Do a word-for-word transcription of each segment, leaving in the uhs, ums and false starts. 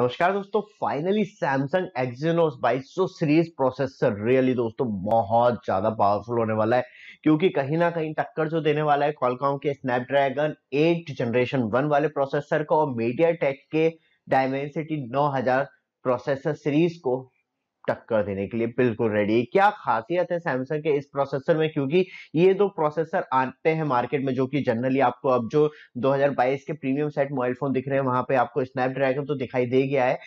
नमस्कार दोस्तों, finally Samsung Exynos बाईस सौ सीरीज प्रोसेसर रियली दोस्तों बहुत ज्यादा पावरफुल होने वाला है, क्योंकि कहीं ना कहीं टक्कर जो देने वाला है क्वालकॉम के स्नैपड्रैगन एट जनरेशन वन वाले प्रोसेसर को और मीडियाटेक के डायमेंसिटी नौ हज़ार प्रोसेसर सीरीज को टक्कर देने के लिए बिल्कुल रेडी है। क्या खासियत है सैमसंग के इस प्रोसेसर में, क्योंकि ये दो प्रोसेसर आते हैं मार्केट में जो कि जनरली आपको अब जो दो हज़ार बाईस के प्रीमियम सेट मोबाइल फोन दिख रहे हैं वहां पे आपको स्नैपड्रैगन तो दिखाई दे गया है,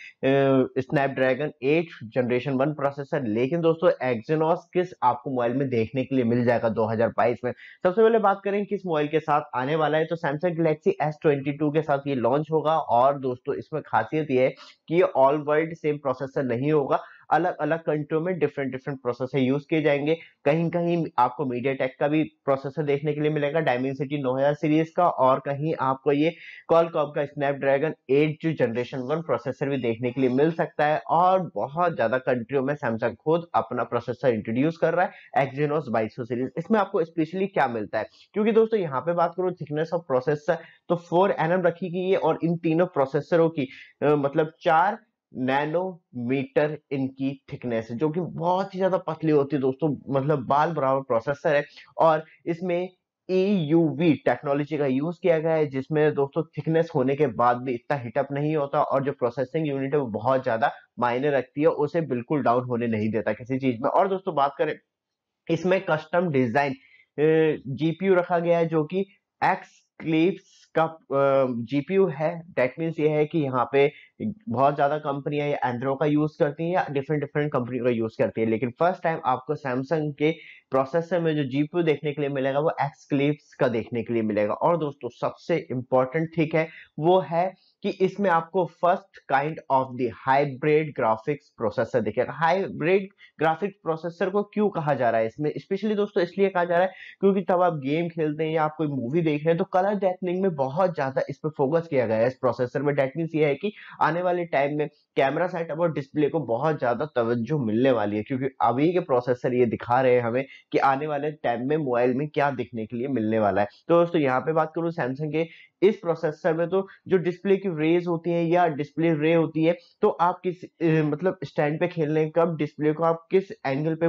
Snapdragon eight generation one processor, लेकिन दोस्तों एक्सिनोस किस आपको मोबाइल में देखने के लिए मिल जाएगा दो हज़ार बाईस में। सबसे पहले बात करें किस मोबाइल के साथ आने वाला है, तो सैमसंग गैलेक्सी एस बाईस के साथ ये लॉन्च होगा। और दोस्तों इसमें खासियत ये है कि ये ऑल वर्ल्ड सेम प्रोसेसर नहीं होगा, अलग अलग कंट्री में डिफरेंट डिफरेंट प्रोसेसर यूज किए जाएंगे। कहीं कहीं आपको मीडियाटेक का भी प्रोसेसर देखने के लिए मिलेगा, डायमेंसिटी नौ हज़ार सीरीज का, और कहीं आपको ये क्वालकॉम का Snapdragon eight generation one processor भी देखने के लिए मिल सकता है। और बहुत ज्यादा कंट्रियों में सैमसंग खुद अपना प्रोसेसर इंट्रोड्यूस कर रहा है एक्सिनोस बाईस सौ सीरीज। इसमें आपको स्पेशली क्या मिलता है, क्योंकि दोस्तों यहाँ पे बात करूँ थिकनेस ऑफ प्रोसेसर तो फोर एनएम रखी गई है और इन तीनों प्रोसेसरों की आ, मतलब चार नैनोमीटर इनकी थिकनेस है, जो कि बहुत ही ज्यादा पतली होती है दोस्तों, मतलब बाल बराबर प्रोसेसर है। और इसमें ई यू वी टेक्नोलॉजी का यूज किया गया है, जिसमें दोस्तों थिकनेस होने के बाद भी इतना हिटअप नहीं होता और जो प्रोसेसिंग यूनिट है वो बहुत ज्यादा मायने रखती है, उसे बिल्कुल डाउन होने नहीं देता किसी चीज में। और दोस्तों बात करें इसमें कस्टम डिजाइन जीपीयू रखा गया है जो कि एक्स क्लिप्स का जीपीयू है। दैट मीन्स ये है कि यहाँ पे बहुत ज्यादा कंपनियां या एंड्रो का यूज करती हैं या डिफरेंट डिफरेंट कंपनी का यूज करती है, लेकिन फर्स्ट टाइम आपको सैमसंग के प्रोसेसर में जो जीपीयू देखने के लिए मिलेगा वो एक्सक्लिप्स का देखने के लिए मिलेगा। और दोस्तों सबसे इम्पोर्टेंट ठीक है वो है कि इसमें आपको first kind of the hybrid graphics processor दिखेगा। हाइब्रिड ग्राफिक्स प्रोसेसर को क्यों कहा जा रहा है इसमें स्पेशली दोस्तों, इसलिए कहा जा रहा है क्योंकि तब आप गेम खेलते हैं या आप कोई मूवी देख रहे हैं तो कलर डेटनिंग में बहुत ज्यादा इस पर फोकस किया गया है इस प्रोसेसर में। डेट मीन्स ये है कि आने वाले टाइम में कैमरा सेटअप और डिस्प्ले को बहुत ज्यादा तवज्जो मिलने वाली है, क्योंकि अभी के प्रोसेसर ये दिखा रहे हैं हमें कि आने वाले टाइम में मोबाइल में क्या देखने के लिए मिलने वाला है। तो दोस्तों यहाँ पे बात करूँ सैमसंग के इस प्रोसेसर में, तो जो डिस्प्ले की रेज होती है या डिस्प्ले रे होती है, तो आप किस मतलब स्टैंड पे खेल रहे हैं, कब डिस्प्ले को आप किस एंगल पे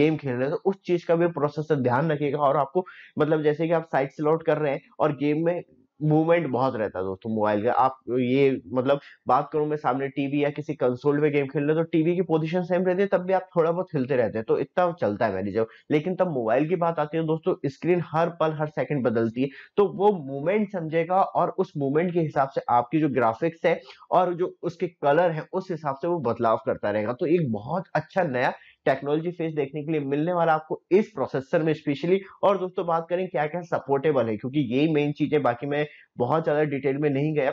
गेम खेल रहे हैं, तो उस चीज का भी प्रोसेसर ध्यान रखेगा। और आपको मतलब जैसे कि आप साइड स्लॉट कर रहे हैं और गेम में मूवमेंट बहुत रहता है दोस्तों मोबाइल का, आप ये मतलब बात करूं मैं सामने टीवी या किसी कंसोल पे गेम खेल रहे हो तो टीवी की पोजीशन सेम रहती है, तब भी आप थोड़ा बहुत हिलते रहते हैं, तो इतना चलता है मैनेजर। लेकिन तब मोबाइल की बात आती है दोस्तों, स्क्रीन हर पल हर सेकंड बदलती है, तो वो मूवमेंट समझेगा और उस मूवमेंट के हिसाब से आपकी जो ग्राफिक्स है और जो उसके कलर है उस हिसाब से वो बदलाव करता रहेगा। तो एक बहुत अच्छा नया टेक्नोलॉजी फेस देखने के लिए मिलने वाला आपको इस प्रोसेसर में स्पेशली। और दोस्तों बात करें क्या क्या सपोर्टेबल है, क्योंकि यही मेन चीज है, बाकी मैं बहुत ज्यादा डिटेल में नहीं गया,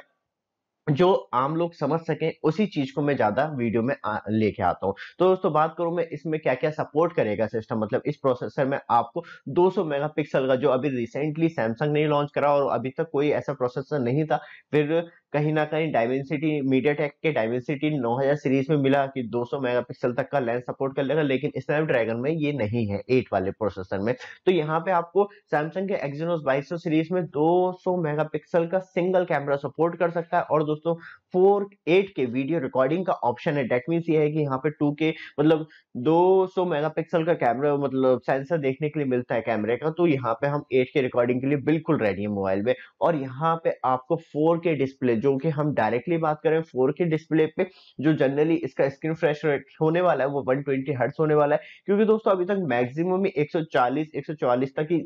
जो आम लोग समझ सकें उसी चीज को मैं ज्यादा वीडियो में लेके आता हूँ। तो दोस्तों बात करूं मैं इसमें क्या क्या सपोर्ट करेगा सिस्टम, मतलब इस प्रोसेसर में आपको दो सौ मेगापिक्सल का, जो अभी रिसेंटली सैमसंग ने लॉन्च करा और अभी तक कोई ऐसा प्रोसेसर नहीं था, फिर कहीं ना कहीं डायमेंसिटी मीडियाटेक के डायमेंसिटी नौ हज़ार सीरीज में मिला कि दो सौ मेगापिक्सल तक का लेंस सपोर्ट कर लेगा, लेकिन स्नैपड्रैगन में ये नहीं है एट वाले प्रोसेसर में। तो यहाँ पे आपको सैमसंग के एक्सिनोस बाईस सौ सीरीज में दो सौ मेगापिक्सल का सिंगल कैमरा सपोर्ट कर सकता है। और दोस्तों फोर एट के वीडियो रिकॉर्डिंग का ऑप्शन है। डेट मीन्स ये है कि यहाँ पे टू के मतलब दो सौ मेगापिक्सल का कैमरा मतलब सेंसर देखने के लिए मिलता है कैमरे का, तो यहाँ पे हम एट के रिकॉर्डिंग के लिए बिल्कुल रेडी है मोबाइल में। और यहाँ पे आपको फोर के डिस्प्ले, जो कि हम डायरेक्टली बात करें फोर के डिस्प्ले पे जो जनरली इसका स्क्रीन फ्रेश रेट होने वाला है वो वन ट्वेंटी हर्ट्ज होने वाला है, क्योंकि दोस्तों अभी तक मैक्सिमम एक सौ चालीस एक सौ चालीस तक ही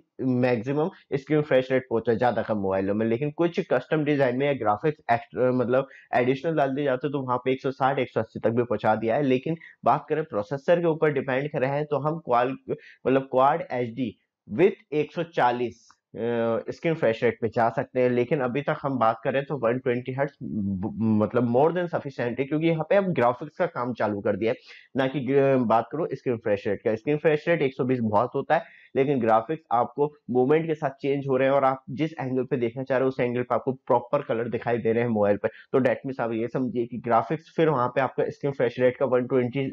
मैक्सिमम स्क्रीन फ्रेश रेट पहुंचा ज्यादा कम मोबाइलों में, लेकिन कुछ कस्टम डिजाइन में या ग्राफिक्स मतलब एडिशनल डाल दिए जाते तो वहां पे एक सौ साठ एक सौ अस्सी तक भी पहुंचा दिया है। लेकिन बात करें प्रोसेसर के ऊपर डिपेंड कर रहे हैं तो हम क्वाल मतलब क्वाड एचडी विथ एक सौ चालीस स्क्रीन फ्रेश रेट पे जा सकते हैं, लेकिन अभी तक हम बात करें तो वन ट्वेंटी हर्ट्ज मतलब मोर देन सफिशिएंट है, क्योंकि यहाँ पे अब ग्राफिक्स का काम चालू कर दिया है, ना कि बात करो स्क्रीन फ्रेश रेट का। स्क्रीन फ्रेश रेट एक सौ बीस बहुत होता है, लेकिन ग्राफिक्स आपको मोमेंट के साथ चेंज हो रहे हैं और आप जिस एंगल पे देखना चाह रहे हो उस एंगल पे आपको प्रॉपर कलर दिखाई दे रहे हैं मोबाइल पे। तो डेट मींस आप ये समझिए कि ग्राफिक्स फिर वहां पे आपका स्क्रीन फ्रेश रेट का वन ट्वेंटी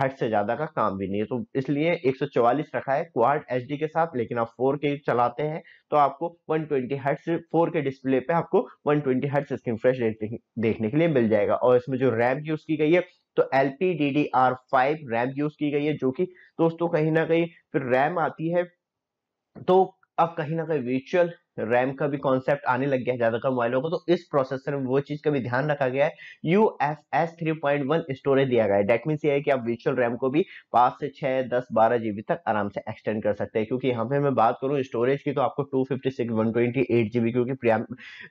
हर्ट्ज से ज्यादा का काम भी नहीं है। तो इसलिए एक सौ चौवालीस रखा है क्वाड एचडी के साथ, लेकिन आप फोर के चलाते हैं तो आपको one twenty hertz four K display पे आपको one twenty hertz screen fresh rate देखने के लिए मिल जाएगा। और इसमें जो रैम यूज की गई है तो L P D D R five RAM use की गई है, जो कि दोस्तों कहीं ना कहीं फिर रैम आती है तो अब कहीं ना कहीं वर्चुअल रैम का भी कॉन्सेप्ट आने लग गया है ज्यादातर मोबाइलों को। तो इस प्रोसेसर में वो चीज का भी ध्यान रखा गया है, U F S three point one storage दिया गया है। डेट मींस ये है कि आप वर्चुअल रैम को भी पाँच से छह, दस, बारह जीबी तक आराम से एक्सटेंड कर सकते हैं। क्योंकि यहाँ पे मैं बात करूँ स्टोरेज की तो आपको two fifty six, one twenty eight GB, क्योंकि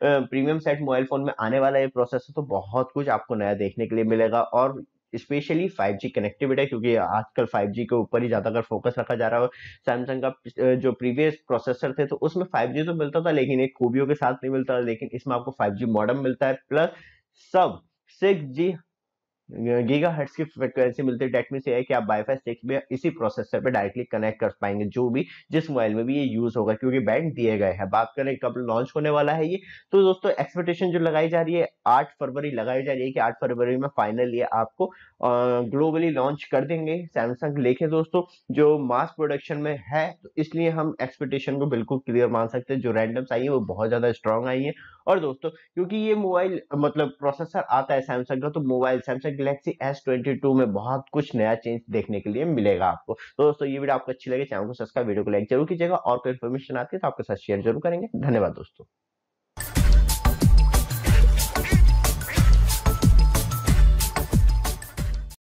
प्रीमियम सेट मोबाइल फोन में आने वाला ये प्रोसेसर तो बहुत कुछ आपको नया देखने के लिए मिलेगा। और स्पेशली फाइव जी कनेक्टिविटी, क्योंकि आजकल फाइव जी के ऊपर ही ज्यादातर फोकस रखा जा रहा है। सैमसंग का जो प्रीवियस प्रोसेसर थे तो उसमें फाइव जी तो मिलता था लेकिन एक खूबियों के साथ नहीं मिलता, लेकिन इसमें आपको फाइव जी मॉडम मिलता है plus sub six G gigahertz की फ्रिक्वेंसी मिलती है। डेट मींस ये है कि आप वाईफाई सिक्स में इसी प्रोसेसर पे डायरेक्टली कनेक्ट कर पाएंगे, जो भी जिस मोबाइल में भी ये यूज होगा, क्योंकि बैंड दिए गए हैं। बात करें कब लॉन्च होने वाला है ये, तो दोस्तों एक्सपेक्टेशन जो लगाई जा रही है आठ फरवरी लगाई जा रही है कि आठ फरवरी में फाइनल ये आपको ग्लोबली लॉन्च कर देंगे सैमसंग। लेकिन दोस्तों जो मास प्रोडक्शन में है तो इसलिए हम एक्सपेक्टेशन को बिल्कुल क्लियर मान सकते हैं। जो रैंडम्स आई है वो बहुत ज्यादा स्ट्रांग आई है। और दोस्तों क्योंकि ये मोबाइल मतलब प्रोसेसर आता है सैमसंग का, तो mobile Samsung Galaxy S twenty two में बहुत कुछ नया चेंज देखने के लिए मिलेगा आपको। तो दोस्तों ये वीडियो आपको अच्छी लगे चैनल को सब्सक्राइब, वीडियो को लाइक जरूर कीजिएगा और कोई इन्फॉर्मेशन आती है तो आपके साथ शेयर जरूर करेंगे। धन्यवाद दोस्तों।